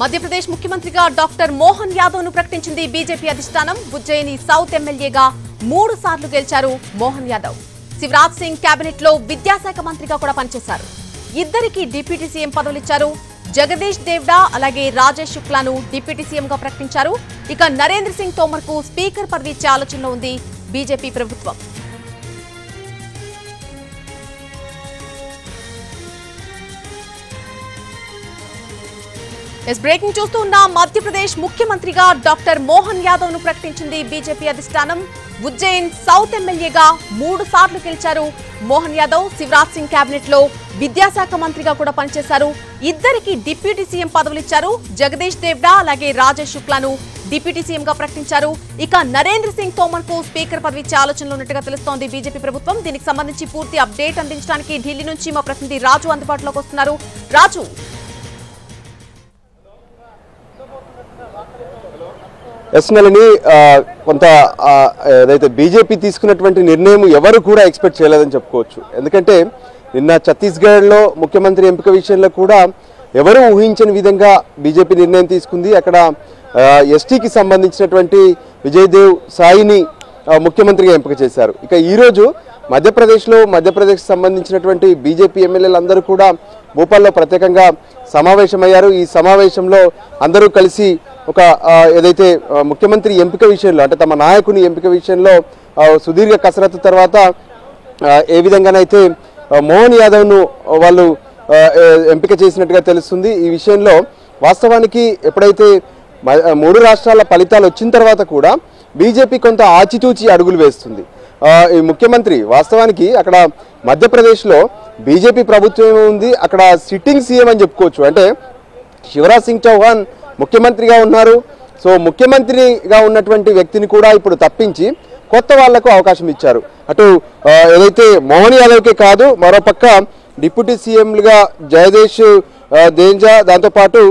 మధ్యప్రదేశ్ ముఖ్యమంత్రిగా డాక్టర్ మోహన్ యాదవ్ను ప్రకటించింది బీజేపీ అధిష్టానం। ఉజ్జయిని సౌత్ ఎమ్మెల్యేగా 3 సార్లు గెలిచారు మోహన్ యాదవ్। శివరాజ్ సింగ్ కేబినెట్ లో విద్యాశాఖ మంత్రిగా కూడా పనిచేశారు। ఇద్దరికి డిప్యూటీ సీఎం పదవులు ఇచ్చారు। జగదీష్ దేవడా అలాగే రాజేష్ శుక్లాను డిప్యూటీ సీఎంగా ప్రకటించారు। ఇక నరేంద్ర సింగ్ తోమర్కు స్పీకర్ పదవి ఇచ్చే ఆలోచనలో ఉంది బీజేపీ ప్రభుత్వం। इस ब्रेकिंग चूस्तू मध्यप्रदेश मुख्यमंत्री डॉक्टर मोहन यादव प्रकटिंचिंदी बीजेपी अधिष्ठानम। उज्जैन साउथ एमएलए 3 सार्लु गेलिचारू मोहन यादव। शिवराज सिंग कैबिनेट लो विद्याशाखा मंत्रिगा कूडा पनिचेशारू। इद्दरिकी डिप्यूटी सीएम पदवुलु इच्चारू। जगदीश देवड़ा अलागे राजेश शुक्लानु डिप्यूटी सीएम गा प्रकटिंचारू। इक नरेंद्र सिंग तोमर को स्पीकर पदवी इच्चे आलोचनलो उन्नट्टुगा तेलुस्तोंदी बीजेपी प्रभुत्वं। दीनिकी संबंधिंची पूर्ति अपडेट अंदिंचडानिकी ढिल्ली नुंची मा प्रतिनिधि राजू अंदुबाटुलोकी वस्तुन्नारू। राजू, ఎస్నలని కొంత ఏదైతే బీజేపీ తీసుకున్నటువంటి నిర్ణయం ఎవరు కూడా ఎక్స్పెక్ట్ చేయలేదని చెప్పుకోవచ్చు। ఎందుకంటే నిన్న ఛత్తీస్గఢ్లో ముఖ్యమంత్రి ఎంపిక విషయంలో కూడా ఎవరు ఊహించని విధంగా బీజేపీ నిర్ణయం తీసుకుంది। అక్కడ ఎస్టీకి సంబంధించినటువంటి విజయదేవ్ సాయిని ముఖ్యమంత్రిగా ఎంపిక చేశారు। ఇక ఈరోజు మధ్యప్రదేశ్కి సంబంధించినటువంటి బీజేపీ ఎమ్మెల్యేలందరూ కూడా భోపాల్లో ప్రత్యేకంగా సమావేశమయ్యారు। ఈ సమావేశంలో అందరూ కలిసి ఒక ఏదైతే ముఖ్యమంత్రి ఎంపిక విషయంలో అంటే తమ నాయకుని ఎంపిక విషయంలో సుదీర్ఘ కసరత్తు తర్వాత ఏ విధంగానైతే మోహన్ యాదవ్ను వాళ్ళు ఎంపిక చేసినట్టుగా తెలుస్తుంది। ఈ విషయంలో వాస్తవానికి ఎప్పుడైతే 3 రాష్ట్రాల ఫలితాలు వచ్చిన తర్వాత కూడా బీజేపీ కొంత ఆచితూచి అడుగులు వేస్తుంది। ఈ ముఖ్యమంత్రి వాస్తవానికి అక్కడ మధ్యప్రదేశ్లో బీజేపీ ప్రభుత్వం ఉంది। అక్కడ సిట్టింగ్ సీఎం అని చెప్పుకోవచ్చు। అంటే శివరాజ్ సింగ్ చౌహాన్ ముఖ్యమంత్రిగా ఉన్నారు। సో ముఖ్యమంత్రిగా ఉన్నటువంటి వ్యక్తిని కూడా ఇప్పుడు తప్పించి కొత్త వాళ్లకు అవకాశం ఇచ్చారు। అటు ఏదైతే మోహన్ యాదవ్కే కాదు, మరోపక్క డిప్యూటీ సీఎంలుగా జయదేశ్ దేంజా, దాంతోపాటు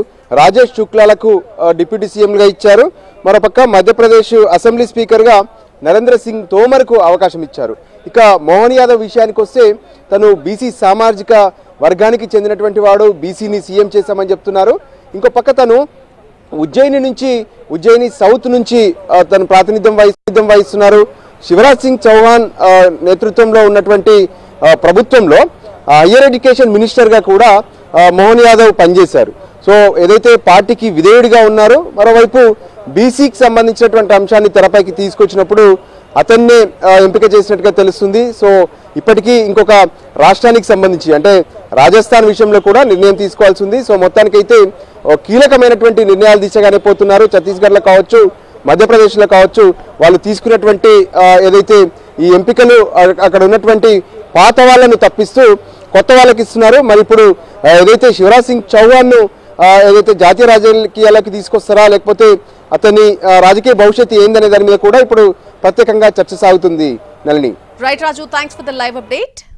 రాజేష్ శుక్లాలకు డిప్యూటీ సీఎంలుగా ఇచ్చారు। మరోపక్క మధ్యప్రదేశ్ అసెంబ్లీ స్పీకర్గా నరేంద్ర సింగ్ తోమర్కు అవకాశం ఇచ్చారు। ఇక మోహన్ యాదవ్ విషయానికి వస్తే తను బీసీ సామాజిక వర్గానికి చెందినటువంటి వాడు, బీసీని సీఎం చేశామని చెప్తున్నారు। ఇంకో పక్క తను ఉజ్జయిని సౌత్ నుంచి తను ప్రాతినిధ్యం వహిస్తున్నారు। శివరాజ్ సింగ్ చౌహాన్ నేతృత్వంలో ఉన్నటువంటి ప్రభుత్వంలో హయ్యర్ ఎడ్యుకేషన్ మినిస్టర్గా కూడా మోహన్ యాదవ్ పనిచేశారు। సో ఏదైతే పార్టీకి విధేయుడిగా ఉన్నారో, మరోవైపు బీసీకి సంబంధించినటువంటి అంశాన్ని తెరపైకి తీసుకొచ్చినప్పుడు అతన్నే ఎంపిక చేసినట్టుగా తెలుస్తుంది। సో ఇప్పటికీ ఇంకొక రాష్ట్రానికి సంబంధించి అంటే రాజస్థాన్ విషయంలో కూడా నిర్ణయం తీసుకోవాల్సి ఉంది। సో మొత్తానికైతే కీలకమైనటువంటి నిర్ణయాలు దిశగానే పోతున్నారు। ఛత్తీస్గఢ్లో కావచ్చు, మధ్యప్రదేశ్లో కావచ్చు, వాళ్ళు తీసుకున్నటువంటి ఏదైతే ఈ ఎంపికలు అక్కడ ఉన్నటువంటి పాత వాళ్ళను తప్పిస్తూ కొత్త వాళ్ళకి ఇస్తున్నారు। మరి ఇప్పుడు ఏదైతే శివరాజ్ సింగ్ చౌహాన్ను ఏదైతే జాతీయ రాజకీయాలకి తీసుకొస్తారా, లేకపోతే అతని రాజకీయ భవిష్యత్తు ఏందనే దాని మీద కూడా ఇప్పుడు ప్రత్యేకంగా చర్చ సాగుతుంది Nalini. Right Raju, thanks for the live update.